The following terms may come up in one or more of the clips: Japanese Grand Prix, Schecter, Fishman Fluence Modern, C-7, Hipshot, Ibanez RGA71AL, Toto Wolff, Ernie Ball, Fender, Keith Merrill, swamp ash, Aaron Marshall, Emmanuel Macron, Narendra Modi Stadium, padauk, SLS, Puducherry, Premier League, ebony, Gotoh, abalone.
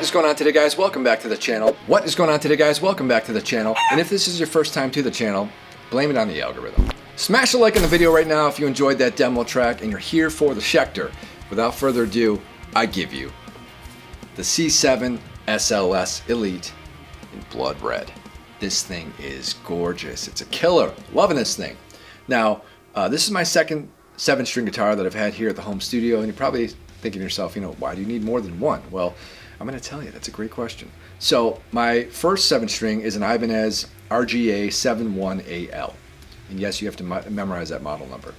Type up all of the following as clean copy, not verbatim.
What is going on today, guys? Welcome back to the channel. What is going on today, guys? Welcome back to the channel. And if this is your first time to the channel, blame it on the algorithm. Smash a like on the video right now if you enjoyed that demo track and you're here for the Schecter. Without further ado, I give you the C7 SLS Elite in blood red. This thing is gorgeous. It's a killer. Loving this thing. Now, this is my second 7-string guitar that I've had here at the home studio, and you're probably thinking to yourself, you know, why do you need more than one? Well, I'm going to tell you. That's a great question. So my first 7-string is an Ibanez RGA71AL. And yes, you have to memorize that model number.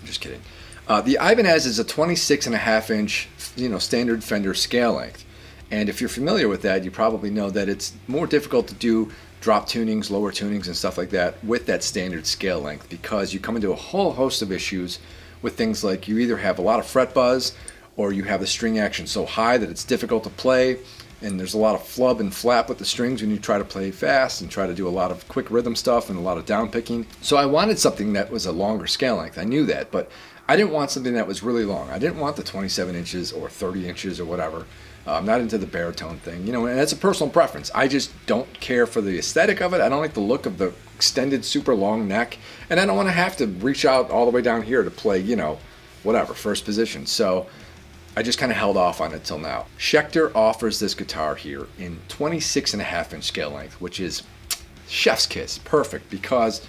I'm just kidding. The Ibanez is a 26.5-inch, you know, standard Fender scale length. And if you're familiar with that, you probably know that it's more difficult to do drop tunings, lower tunings, and stuff like that with that standard scale length, because you come into a whole host of issues with things like you either have a lot of fret buzz or you have the string action so high that it's difficult to play, and there's a lot of flub and flap with the strings when you try to play fast and try to do a lot of quick rhythm stuff and a lot of down picking. So I wanted something that was a longer scale length. I knew that, but I didn't want something that was really long. I didn't want the 27 inches or 30 inches or whatever. I'm not into the baritone thing, you know, and that's a personal preference. I just don't care for the aesthetic of it. I don't like the look of the extended super long neck, and I don't want to have to reach out all the way down here to play, you know, whatever, first position. So I just kind of held off on it till now. Schecter offers this guitar here in 26.5-inch scale length, which is chef's kiss, perfect, because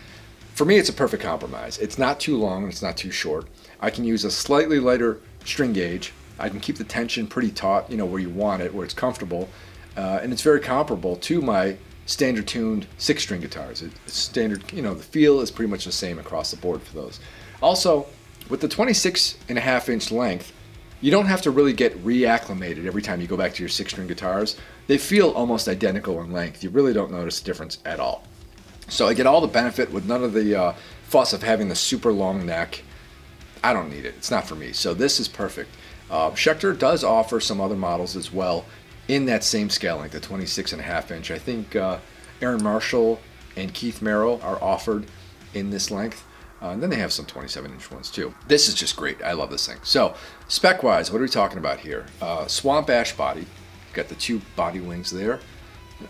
for me it's a perfect compromise. It's not too long, it's not too short. I can use a slightly lighter string gauge. I can keep the tension pretty taut, you know, where you want it, where it's comfortable, and it's very comparable to my standard tuned 6-string guitars. It's standard, you know, the feel is pretty much the same across the board for those. Also, with the 26.5-inch length, you don't have to really get reacclimated every time you go back to your 6-string guitars. They feel almost identical in length. You really don't notice the difference at all. So I get all the benefit with none of the fuss of having the super long neck. I don't need it. It's not for me. So this is perfect. Schecter does offer some other models as well in that same scale length, the 26.5-inch. I think Aaron Marshall and Keith Merrill are offered in this length. And then they have some 27-inch ones too. This is just great. I love this thing. So spec-wise, what are we talking about here? Swamp ash body. You've got the two body wings there.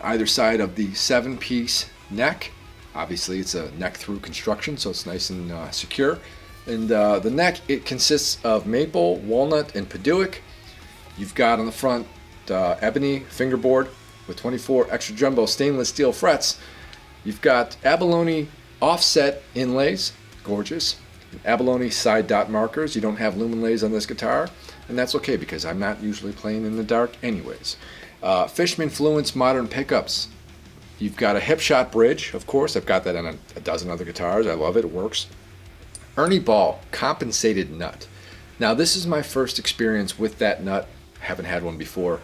On either side of the 7-piece neck. Obviously, it's a neck-through construction, so it's nice and secure. And the neck, it consists of maple, walnut, and padauk. You've got on the front ebony fingerboard with 24 extra jumbo stainless steel frets. You've got abalone offset inlays, gorgeous. Abalone side dot markers. You don't have lumen lays on this guitar, and that's okay because I'm not usually playing in the dark anyways. Fishman Fluence Modern pickups. You've got a Hipshot bridge, of course. I've got that on a dozen other guitars. I love it. It works. Ernie Ball compensated nut. Now this is my first experience with that nut. Haven't had one before.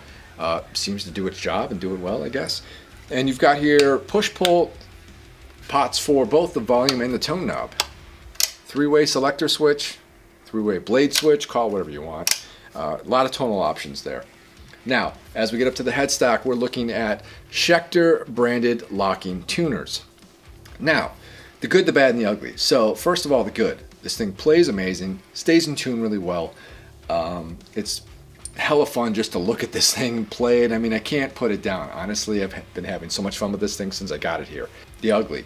Seems to do its job and do it well, I guess. And you've got here push-pull pots for both the volume and the tone knob. Three-way selector switch, three-way blade switch, call it whatever you want. A lot of tonal options there. Now, as we get up to the headstock, we're looking at Schecter branded locking tuners. Now, the good, the bad, and the ugly. So first of all, the good. This thing plays amazing, stays in tune really well. It's hella fun just to look at this thing and play it. I mean, I can't put it down. Honestly, I've been having so much fun with this thing since I got it here. The ugly.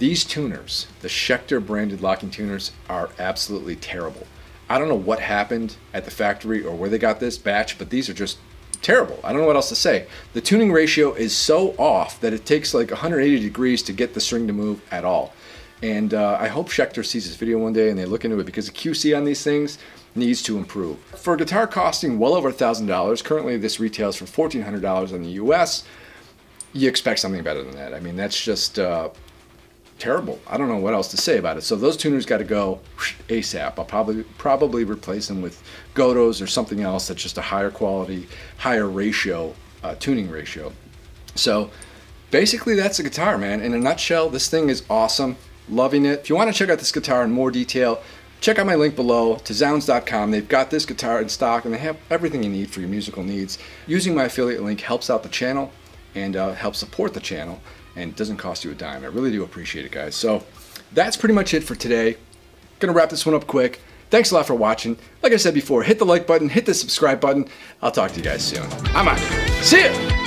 These tuners, the Schecter branded locking tuners, are absolutely terrible. I don't know what happened at the factory or where they got this batch, but these are just terrible. I don't know what else to say. The tuning ratio is so off that it takes like 180 degrees to get the string to move at all. And I hope Schecter sees this video one day and they look into it, because the QC on these things needs to improve. For a guitar costing well over $1,000, currently this retails for $1,400 in the US, you expect something better than that. I mean, that's just terrible. I don't know what else to say about it. So those tuners got to go ASAP. I'll probably replace them with Gotohs or something else that's just a higher quality, higher ratio, tuning ratio. So basically that's a guitar, man. In a nutshell, this thing is awesome. Loving it. If you want to check out this guitar in more detail, check out my link below to zZounds.com. They've got this guitar in stock and they have everything you need for your musical needs. Using my affiliate link helps out the channel and helps support the channel, and it doesn't cost you a dime. I really do appreciate it, guys. So that's pretty much it for today. Gonna wrap this one up quick. Thanks a lot for watching. Like I said before, hit the like button, hit the subscribe button. I'll talk to you guys soon. I'm out. See ya!